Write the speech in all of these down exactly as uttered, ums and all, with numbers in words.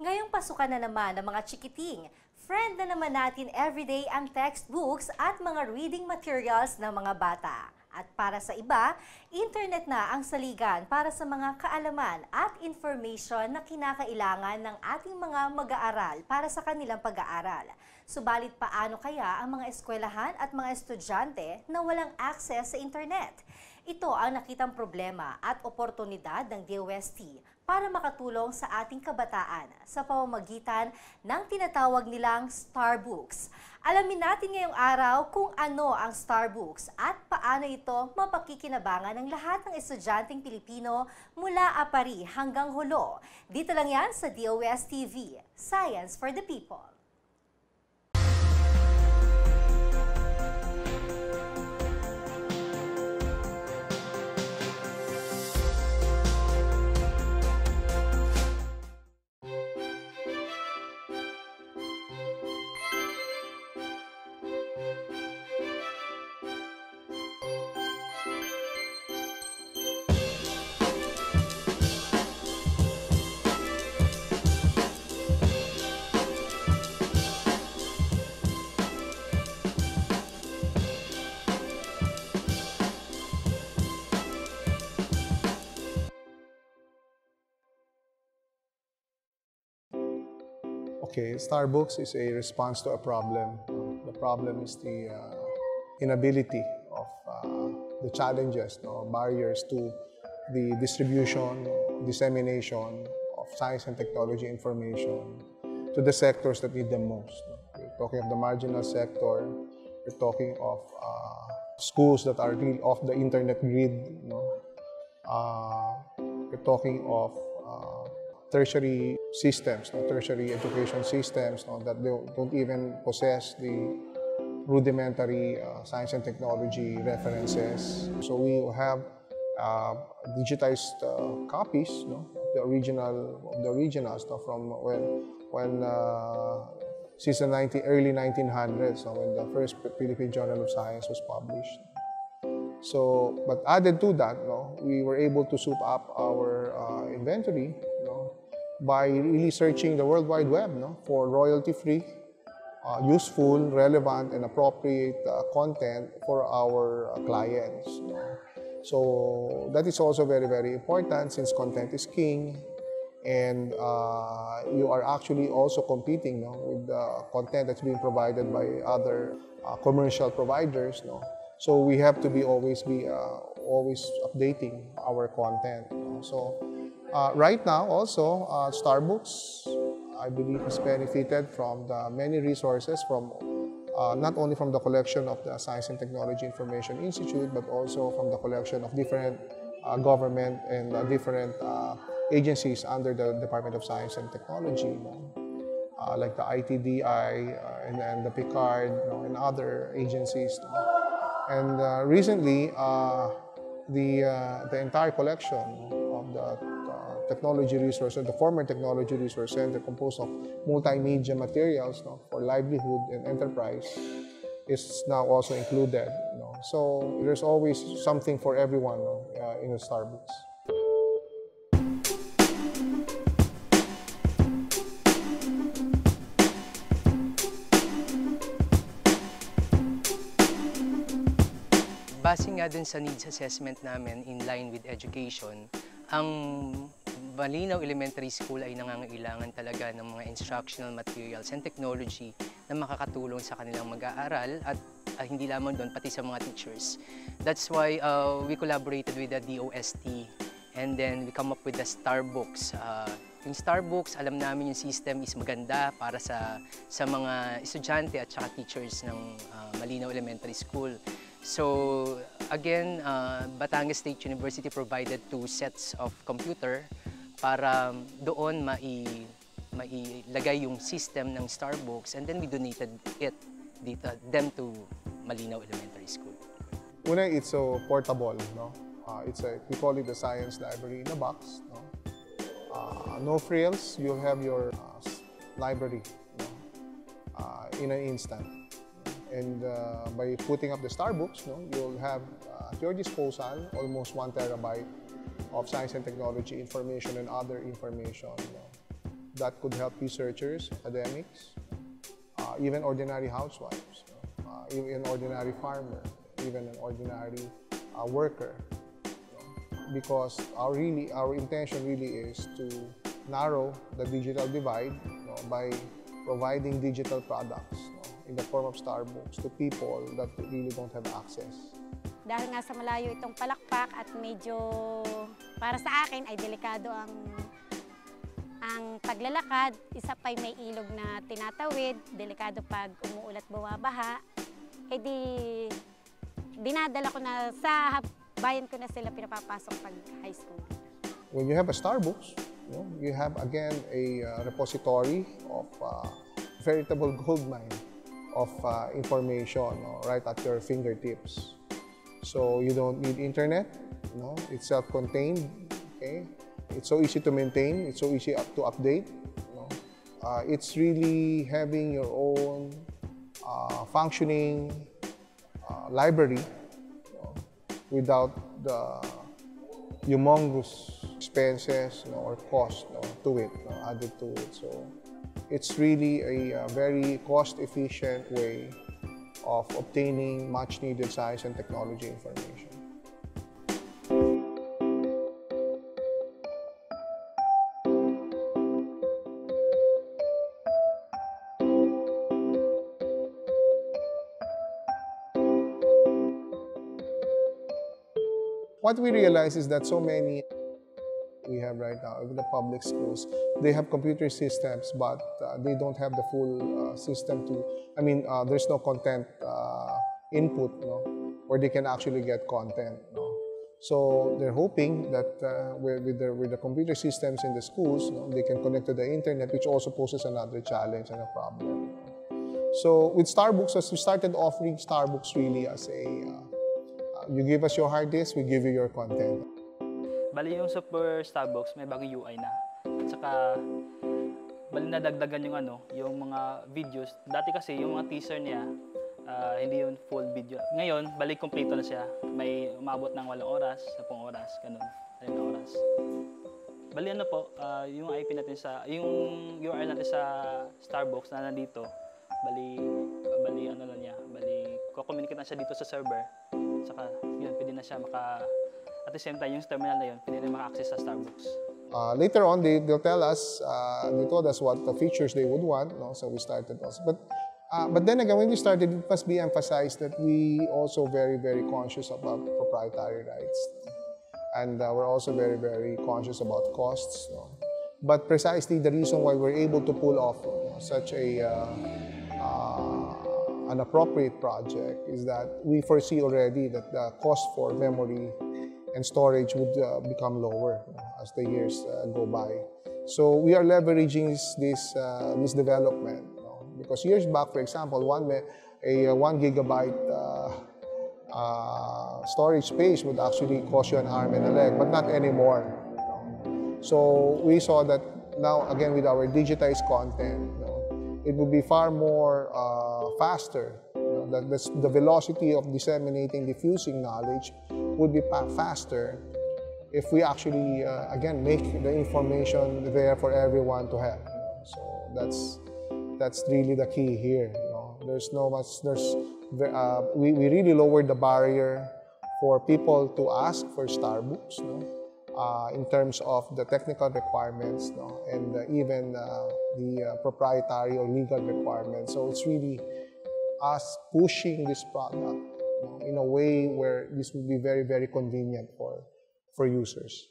Ngayong pasukan na naman ng mga chikiting, friend na naman natin everyday ang textbooks at mga reading materials ng mga bata. At para sa iba, internet na ang saligan para sa mga kaalaman at information na kinakailangan ng ating mga mag-aaral para sa kanilang pag-aaral. Subalit paano kaya ang mga eskwelahan at mga estudyante na walang access sa internet? Ito ang nakitang problema at oportunidad ng D O S T para makatulong sa ating kabataan sa pamamagitan ng tinatawag nilang Starbooks. Alamin natin ngayong araw kung ano ang Starbooks at paano ito mapakikinabangan ng lahat ng estudyanteng Pilipino mula apari hanggang hulo. Dito lang yan sa D O S T V, Science for the People. Okay, Starbooks is a response to a problem. The problem is the uh, inability of uh, the challenges, no, barriers to the distribution, dissemination of science and technology information to the sectors that need them most. We're talking of the marginal sector, we're talking of uh, schools that are really off the internet grid, no? uh, we're talking of uh, tertiary systems, no, tertiary education systems, no, that they don't even possess the rudimentary uh, science and technology references. So we have uh, digitized uh, copies, no, the original of the originals, no, from when when uh, since the early nineteen hundreds, no, when the first Philippine Journal of Science was published. So, but added to that, no, we were able to soup up our uh, inventory, no, by really searching the World Wide Web, no, for royalty-free, uh, useful, relevant, and appropriate uh, content for our uh, clients, no. So that is also very, very important since content is king, and uh, you are actually also competing, no, with the content that's being provided by other uh, commercial providers, no. So we have to be always be uh, always updating our content, no. So. Uh, right now, also, uh, Starbooks, I believe, is benefited from the many resources from uh, not only from the collection of the Science and Technology Information Institute, but also from the collection of different uh, government and uh, different uh, agencies under the Department of Science and Technology, you know, uh, like the I T D I uh, and, and the Picard, you know, and other agencies. You know. And uh, recently, uh, the, uh, the entire collection of the Technology Resource Center, the former Technology Resource Center, composed of multimedia materials, no, for livelihood and enterprise, is now also included, no. So there's always something for everyone, no, uh, in the Starbooks. Base nga dun sa needs assessment namin in line with education, ang Malinao Elementary School ay nangangailangan talaga ng mga instructional materials and technology na makakatulong sa kanilang mag-aaral at uh, hindi lamang doon, pati sa mga teachers. That's why uh, we collaborated with the D O S T and then we come up with the Starbooks. Uh, yung Starbooks, alam namin yung system is maganda para sa, sa mga estudyante at saka teachers ng uh, Malinao Elementary School. So again, uh, Batangas State University provided two sets of computer para doon mai, mailagay yung system ng Starbooks, and then we donated it dito, them to Malinao Elementary School. Una, it's so portable, no? Uh, it's a, we call it the science library in a box, no? Uh, no frills, you'll have your uh, library, no? Uh, in an instant. And uh, by putting up the Starbooks, no, you'll have uh, at your disposal almost one terabyte of science and technology information and other information, no, that could help researchers, academics, uh, even ordinary housewives, no, uh, even an ordinary farmer, even an ordinary uh, worker, no, because our really our intention really is to narrow the digital divide, no, by providing digital products, no, in the form of Starbooks to people that really don't have access. Dahil nga sa malayo itong palakpak at medyo para sa akin ay delikado ang ang paglalakad, isa pa'y may ilog na tinatawid, delikado pag umuulat bawabaha, eh di dinadala ko na sa bayan ko na sila pinapapasok pag high school. When you have a Starbooks, you know, you have again a uh, repository of uh, veritable goldmine of uh, information, no, right at your fingertips. So you don't need internet, you know, it's self-contained, okay? It's so easy to maintain, it's so easy up to update, you know? Uh, it's really having your own uh, functioning uh, library, you know, without the humongous expenses, you know, or cost, you know, to it, you know, added to it. So it's really a, a very cost-efficient way of obtaining much-needed science and technology information. What we realize is that so many we have right now, even the public schools, they have computer systems, but uh, they don't have the full uh, system to, I mean, uh, there's no content uh, input, no, where they can actually get content, no? So they're hoping that uh, with, the, with the computer systems in the schools, no, they can connect to the internet, which also poses another challenge and a problem. So with Starbooks, as we started offering Starbooks really as a, uh, you give us your hard disk, we give you your content. Bali yung Super Starbucks, may bagong U I na. At saka, bali nadagdagan yung ano, yung mga videos. Dati kasi yung mga teaser niya, uh, hindi yung full video. Ngayon, bali kompleto na siya. May umabot ng walong oras, sapong oras, ganun, alim na oras. Bali ano po, uh, yung I P natin sa, yung U R L natin sa Starbucks na nandito, bali, bali ano lang niya, bali, kukommunicate na siya dito sa server. At saka, yun, pwede na siya maka... At the same time, yung terminal na yun, pwede na maka-access sa Starbooks. Uh, later on, they, they'll tell us, uh, they told us what the features they would want, no? So we started also. But, uh, but then again, when we started, it must be emphasized that we also very, very conscious about proprietary rights. And uh, we're also very, very conscious about costs, no? But precisely the reason why we're able to pull off, you know, such a, uh, uh, an appropriate project is that we foresee already that the cost for memory and storage would uh, become lower, you know, as the years uh, go by. So we are leveraging this, uh, this development, you know, because years back, for example, one, a one gigabyte uh, uh, storage space would actually cost you an arm and a leg, but not anymore, you know. So we saw that now, again, with our digitized content, you know, it would be far more uh, faster. You know, that the, the velocity of disseminating, diffusing knowledge would be faster if we actually, uh, again, make the information there for everyone to have. You know? So that's, that's really the key here. You know? There's no much, there's, uh, we, we really lowered the barrier for people to ask for Starbooks, you know? Uh, in terms of the technical requirements, you know? And uh, even uh, the uh, proprietary or legal requirements. So it's really us pushing this product, you know, in a way where this would be very, very convenient for for users.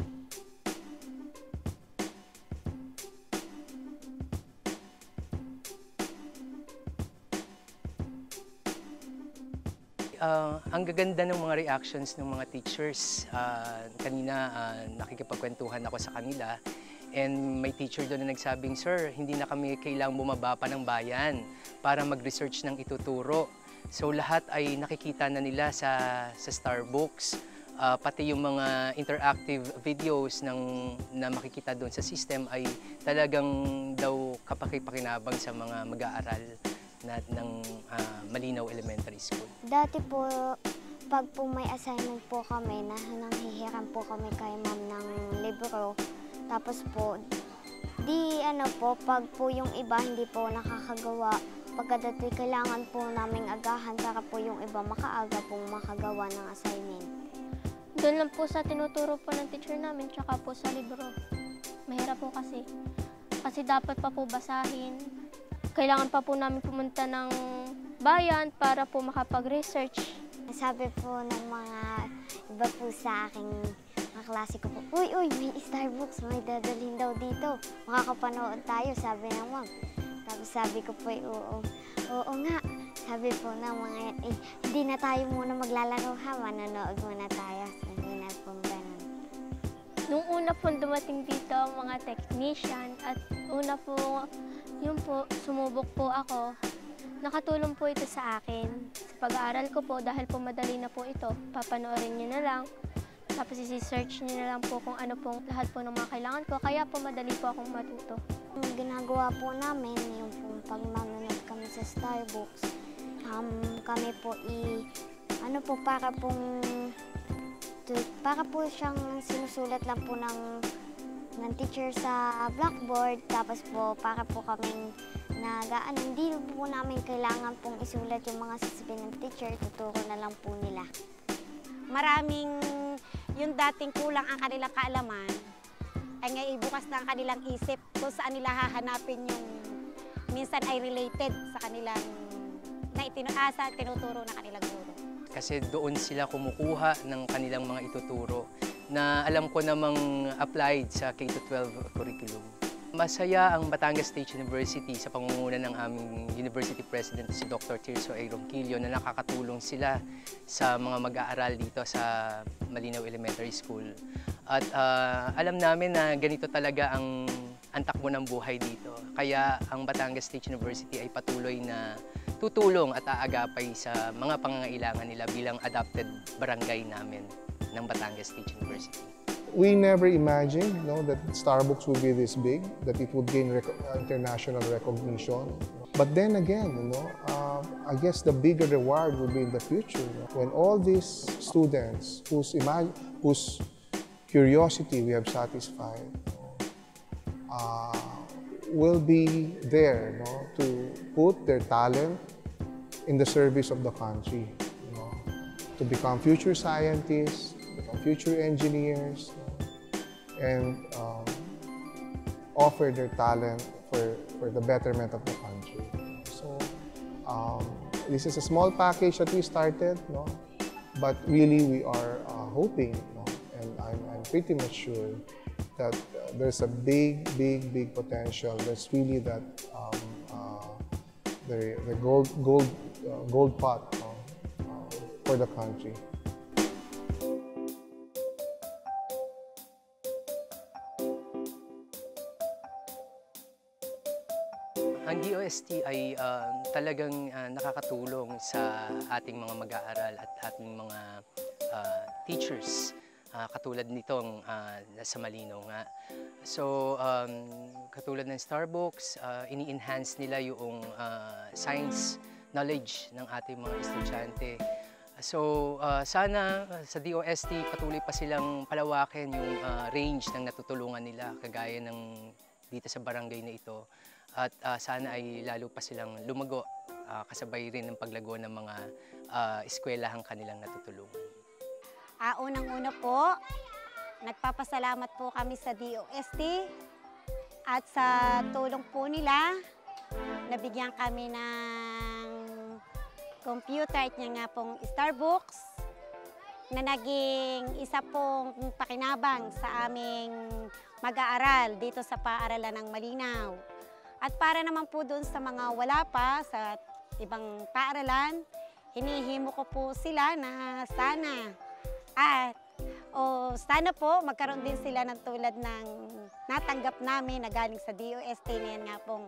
Uh, ang gaganda ng mga reactions ng mga teachers. Uh, kanina uh, nakikipagkwentuhan ako sa kanila and may teacher doon na nagsabing, "Sir, hindi na kami kailangang bumaba pa ng bayan para mag-research ng ituturo." So lahat ay nakikita na nila sa, sa Starbooks, uh, pati yung mga interactive videos ng, na makikita doon sa system ay talagang daw kapakipakinabang sa mga mag-aaral na ng uh, Malinao Elementary School. Dati po, pag po may assignment po kami, na nanghihiram po kami kay ma'am ng libro. Tapos po, di ano po, pag po yung iba hindi po nakakagawa, pagkadating kailangan po naming agahan para po yung iba makaaga pong makagawa ng assignment. Doon lang po sa tinuturo po ng teacher namin, tsaka po sa libro. Mahirap po kasi. Kasi dapat pa po basahin. Kailangan pa po namin pumunta ng bayan para po makapag-research. Sabi po ng mga iba po sa aking mga klase ko po, "Uy, uy, may Starbooks, may dadalhin daw dito. Makakapanood tayo," sabi ng mom. Tapos sabi ko po, oo, oo nga. Sabi po ng mga, eh, "Hindi na tayo muna maglalaro ha, manonood muna tayo." Hindi na po ganun. Nung una po dumating dito ang mga technician at una po, yun po, sumubok po ako. Nakatulong po ito sa akin. Sa pag-aaral ko po, dahil po madali na po ito, papanoorin nyo na lang. Tapos isi-search nyo na lang po kung ano pong lahat po ng mga kailangan ko, kaya po madali po akong matuto. Ang ginagawa po namin, yung pag manonood kami sa Starbooks, um, kami po i... ano po, para pong... para po siyang sinusulat lang po ng... ng teacher sa blackboard, tapos po para po kaming nagaan. Hindi po namin kailangan pong isulat yung mga sasabihin ng teacher, tuturo na lang po nila. Maraming yung dating kulang ang kanilang kaalaman, ay ngayon bukas na ang kanilang isip kung saan nila hahanapin yung minsan ay related sa kanilang na itinuasa, tinuturo na kanilang guro. Kasi doon sila kumukuha ng kanilang mga ituturo na alam ko namang applied sa K twelve curriculum. Masaya ang Batangas State University sa pangunguna ng aming University President, si Doctor Tirso E. Ronquillo, na nakakatulong sila sa mga mag-aaral dito sa Malinao Elementary School. At uh, alam namin na ganito talaga ang, ang takbo ng buhay dito. Kaya ang Batangas State University ay patuloy na tutulong at aagapay sa mga pangangailangan nila bilang adopted barangay namin ng Batangas State University. We never imagined, you know, that Starbooks would be this big, that it would gain rec international recognition. But then again, you know, uh, I guess the bigger reward would be in the future, you know, when all these students whose, whose curiosity we have satisfied, you know, uh, will be there, you know, to put their talent in the service of the country, you know, to become future scientists, future engineers, and um, offer their talent for, for the betterment of the country. So um, this is a small package that we started, no? But really we are uh, hoping, no? And I'm, I'm pretty much sure that uh, there's a big, big, big potential. There's really that um, uh, the, the gold, gold, uh, gold pot, no? uh, for the country. Ang D O S T ay uh, talagang uh, nakakatulong sa ating mga mag-aaral at ating mga uh, teachers, uh, katulad nitong uh, sa Malinao nga. So, um, katulad ng Starbooks, uh, ini-enhance nila yung uh, science knowledge ng ating mga estudyante. So, uh, sana sa D O S T patuloy pa silang palawakin yung uh, range ng natutulungan nila, kagaya ng dito sa barangay na ito. At uh, sana ay lalo pa silang lumago, uh, kasabay rin ng paglago ng mga uh, eskwelahang kanilang natutulungan. Ah, unang-una po, nagpapasalamat po kami sa D O S T at sa tulong po nila, nabigyan kami ng computer at niya nga pong Starbooks. na naging isa pong pakinabang sa aming mag-aaral dito sa paaralan ng Malinao. At para naman po doon sa mga wala pa sa ibang paaralan, hinihimo ko po sila na sana at o sana po magkaroon din sila ng tulad ng natanggap namin na galing sa D O S T na yan nga pong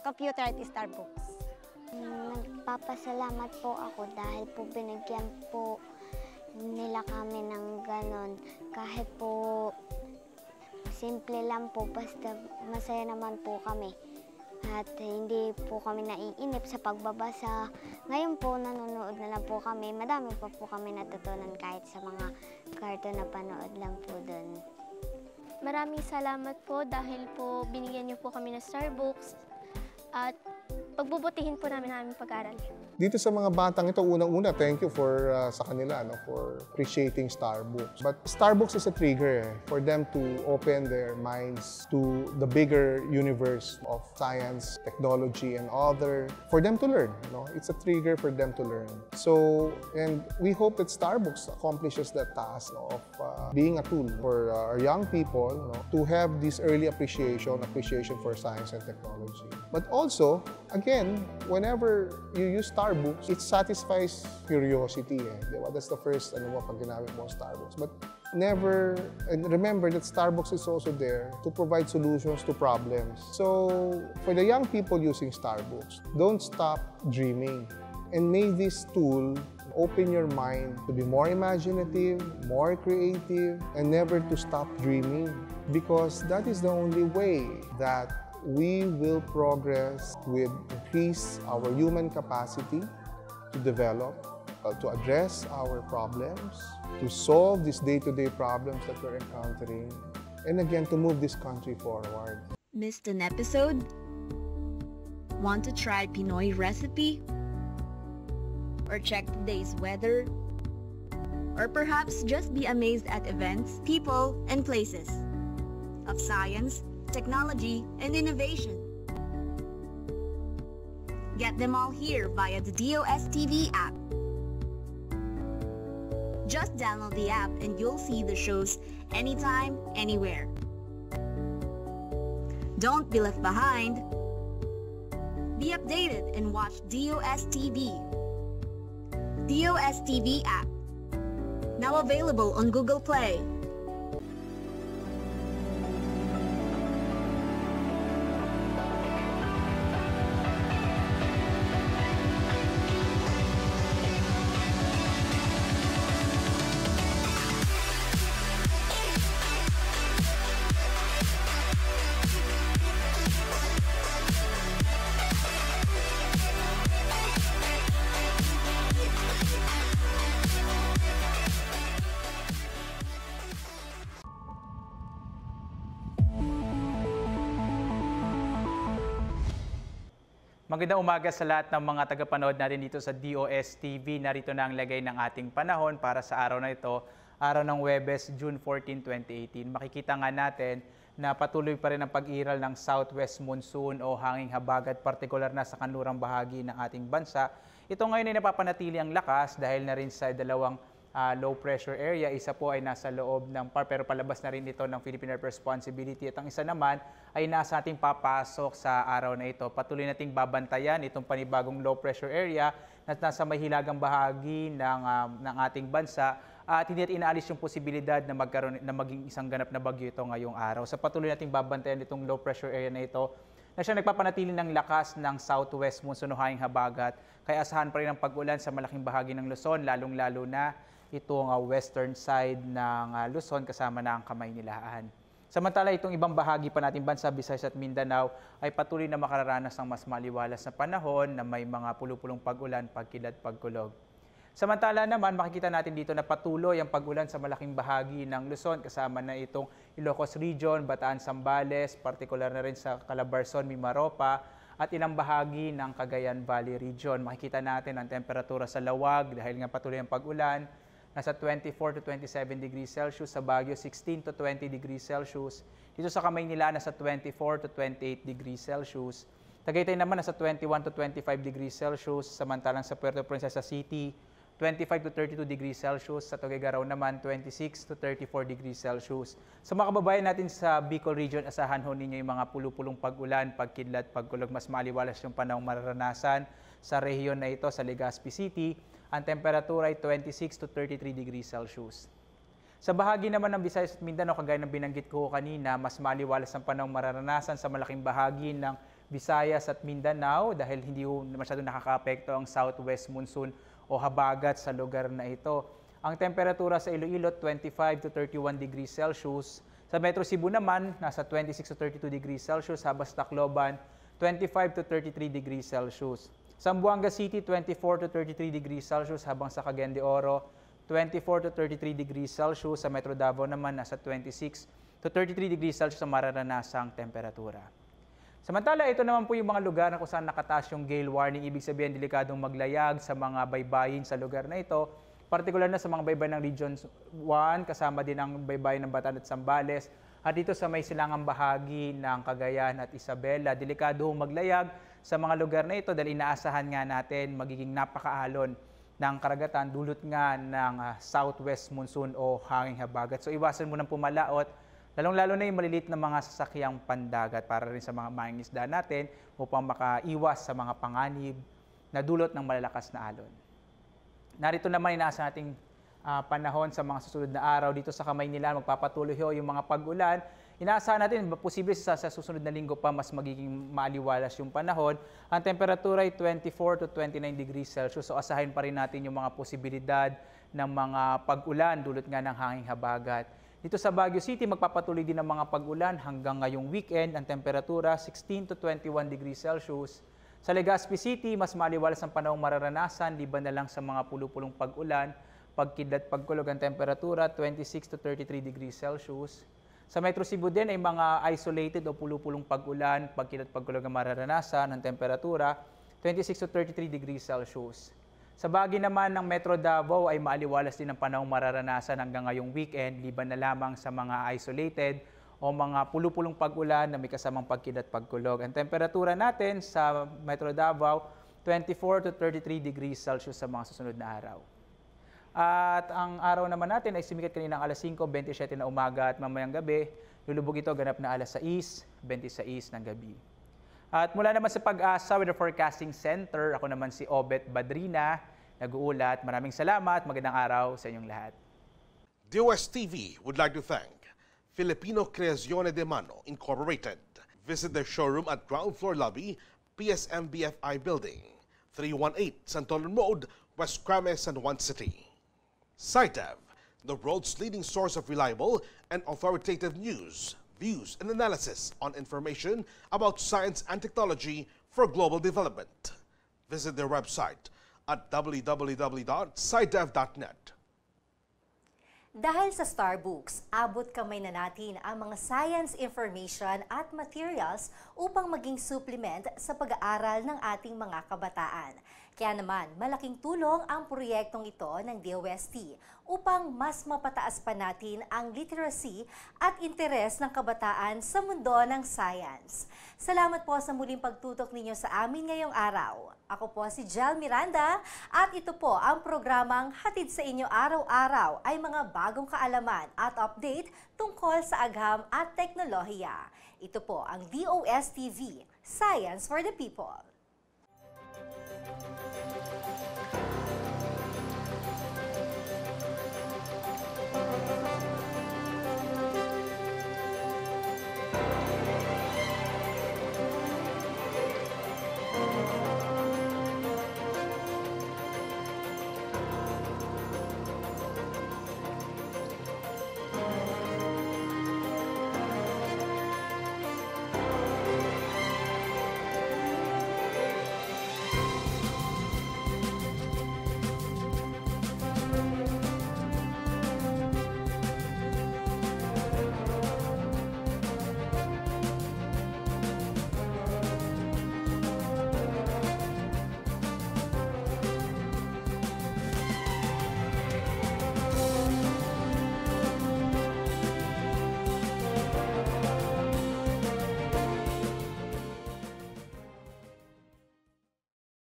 Computer at Starbooks. Nagpapasalamat po ako dahil po binigyan po nila kami ng ganon. Kahit po simple lang po, basta masaya naman po kami. At hindi po kami naiinip sa pagbabasa. Ngayon po nanonood na lang po kami. Madami pa po kami natutunan kahit sa mga cartoon na panood lang po doon. Maraming salamat po dahil po binigyan niyo po kami ng Starbooks at pagbubutihin po namin ang aming pag-aaral. Dito sa mga batang ito, unang-una, thank you for uh, sa kanila, no, for appreciating Starbooks. But Starbooks is a trigger for them to open their minds to the bigger universe of science, technology, and other, for them to learn. No? It's a trigger for them to learn. So, and we hope that Starbooks accomplishes that task, no, of uh, being a tool for uh, our young people, no, to have this early appreciation, appreciation for science and technology. But also, again, whenever you use Starbooks, it satisfies curiosity. Eh, that's the first ano mo pag ginamit mo Starbooks. But never, and remember that Starbooks is also there to provide solutions to problems. So for the young people using Starbooks, don't stop dreaming and make this tool open your mind to be more imaginative, more creative, and never to stop dreaming, because that is the only way that we will progress with increase our human capacity to develop, uh, to address our problems, to solve these day-to-day problems that we're encountering, and again, to move this country forward. Missed an episode? Want to try Pinoy recipe? Or check today's weather? Or perhaps just be amazed at events, people, and places of science, technology, and innovation. Get them all here via the D O S T V app. Just download the app and you'll see the shows anytime, anywhere. Don't be left behind. Be updated and watch D O S T V. D O S T V app. Now available on Google Play. Magandang umaga sa lahat ng mga tagapanood natin dito sa D O S T V. Narito na ang lagay ng ating panahon para sa araw na ito, araw ng Huwebes, June fourteen, twenty eighteen. Makikita nga natin na patuloy pa rin ang pag-iral ng southwest monsoon o hanging habagat, partikular na sa kanlurang bahagi ng ating bansa. Ito ngayon ay napapanatili ang lakas dahil na rin sa dalawang uh, low pressure area. Isa po ay nasa loob ng P A R pero palabas na rin ito ng Philippine Responsibility, at ang isa naman ay nasa ating papasok sa araw na ito. Patuloy nating babantayan itong panibagong low pressure area na nasa mahilagang bahagi ng, uh, ng ating bansa, at hindi natin inaalis yung posibilidad na, magkaroon, na maging isang ganap na bagyo ito ngayong araw. Sa so, patuloy nating babantayan itong low pressure area na ito na siya nagpapanatili ng lakas ng southwest monsoon o hanging habagat, kaya asahan pa rin ang pag-ulan sa malaking bahagi ng Luzon, lalong-lalo na itong uh, western side ng uh, Luzon kasama na ang Kamaynilaan. Samantala, itong ibang bahagi pa natin bansa, Visayas at Mindanao, ay patuloy na makararanas ng mas maliwalas na panahon na may mga pulupulong pag-ulan, pagkidlat, pagkulog. Samantala naman, makikita natin dito na patuloy ang pag-ulan sa malaking bahagi ng Luzon, kasama na itong Ilocos Region, Bataan, Zambales, partikular na rin sa Calabarzon, Mimaropa, at ilang bahagi ng Cagayan Valley Region. Makikita natin ang temperatura sa lawag dahil nga patuloy ang pag-ulan. Nasa twenty-four to twenty-seven degrees Celsius, sa Baguio sixteen to twenty degrees Celsius. Dito sa Kamaynilaan nasa twenty-four to twenty-eight degrees Celsius. Tagaytay naman nasa twenty-one to twenty-five degrees Celsius, samantalang sa Puerto Princesa City twenty-five to thirty-two degrees Celsius. Sa Tuguegarao naman, twenty-six to thirty-four degrees Celsius. Sa mga kababayan natin sa Bicol region, asahan ho ninyo yung mga pulupulong pag-ulan, pagkidlat, pagkulog. Mas maliwalas yung panahong mararanasan sa rehiyon na ito, sa Legazpi City. Ang temperatura ay twenty-six to thirty-three degrees Celsius. Sa bahagi naman ng Visayas at Mindanao, kagaya ng binanggit ko kanina, mas maliwalas ang panahong mararanasan sa malaking bahagi ng Visayas at Mindanao dahil hindi masyadong nakakaapekto ang southwest monsoon o habagat sa lugar na ito. Ang temperatura sa Iloilo, twenty-five to thirty-one degrees Celsius. Sa Metro Cebu naman, nasa twenty-six to thirty-two degrees Celsius. Habas Tacloban, twenty-five to thirty-three degrees Celsius. Sa Zamboanga City, twenty-four to thirty-three degrees Celsius, habang sa Cagayan de Oro, twenty-four to thirty-three degrees Celsius. Sa Metro Davao naman, nasa twenty-six to thirty-three degrees Celsius ang mararanasang temperatura. Samantala, ito naman po yung mga lugar na kung saan nakataas yung gale warning. Ibig sabihin, delikadong maglayag sa mga baybayin sa lugar na ito, partikular na sa mga baybayin ng Region one, kasama din ang baybayin ng Bataan at Zambales. At dito sa may silangang bahagi ng Cagayan at Isabela, delikadong maglayag sa mga lugar na ito dahil inaasahan nga natin magiging napakaalon ng karagatan, dulot nga ng uh, southwest monsoon o hanging habagat. So iwasan mo ng pumalaot, lalong-lalo na yung maliliit na mga sasakyang pandagat para rin sa mga mangingisda natin upang makaiwas sa mga panganib na dulot ng malalakas na alon. Narito naman inaasa nating uh, panahon sa mga susunod na araw. Dito sa Kamaynilan, magpapatuloy ho yung mga pag-ulan. Inaasahan natin, posible sa, sa susunod na linggo pa, mas magiging maliwalas yung panahon. Ang temperatura ay twenty-four to twenty-nine degrees Celsius. So asahin pa rin natin yung mga posibilidad ng mga pag-ulan, dulot nga ng hanging habagat. Dito sa Baguio City, magpapatuloy din ng mga pag-ulan hanggang ngayong weekend. Ang temperatura, sixteen to twenty-one degrees Celsius. Sa Legazpi City, mas maliwalas ang panahong mararanasan, liban na lang sa mga pulupulong pag-ulan. Pagkidlat, pagkulog, ang temperatura, twenty-six to thirty-three degrees Celsius. Sa Metro Cebu din ay mga isolated o pulupulong pag-ulan, pagkilat pagkulog ang mararanasan ng temperatura, twenty-six to thirty-three degrees Celsius. Sa bahagi naman ng Metro Davao ay maaliwalas din ang panahong mararanasan hanggang ngayong weekend, liban na lamang sa mga isolated o mga pulupulong pag-ulan na may kasamang pagkilat pagkulog. Ang temperatura natin sa Metro Davao, twenty-four to thirty-three degrees Celsius sa mga susunod na araw. At ang araw naman natin ay sumikat kanina ng alas singko, bente-siyete na umaga at mamayang gabi. Lulubog ito ganap na alas sais, bente-sais ng gabi. At mula naman sa Pag-asa Weather Forecasting Center, ako naman si Obet Badrina, nag-uulat. Maraming salamat, magandang araw sa inyong lahat. D O S T T V would like to thank Filipino Creazione de Mano, Incorporated. Visit their showroom at ground floor lobby, P S M B F I Building, three one eight Santolon Road, West Crames, San Juan City. SciDev, the world's leading source of reliable and authoritative news, views, and analysis on information about science and technology for global development. Visit their website at w w w dot scidev dot net. Dahil sa Starbooks, abot kamay na natin ang mga science information at materials upang maging supplement sa pag-aaral ng ating mga kabataan. Kaya naman, malaking tulong ang proyektong ito ng D O S T upang mas mapataas pa natin ang literacy at interes ng kabataan sa mundo ng science. Salamat po sa muling pagtutok ninyo sa amin ngayong araw. Ako po si Jel Miranda at ito po ang programang hatid sa inyo araw-araw ay mga bagong kaalaman at update tungkol sa agham at teknolohiya. Ito po ang D O S T V, Science for the People.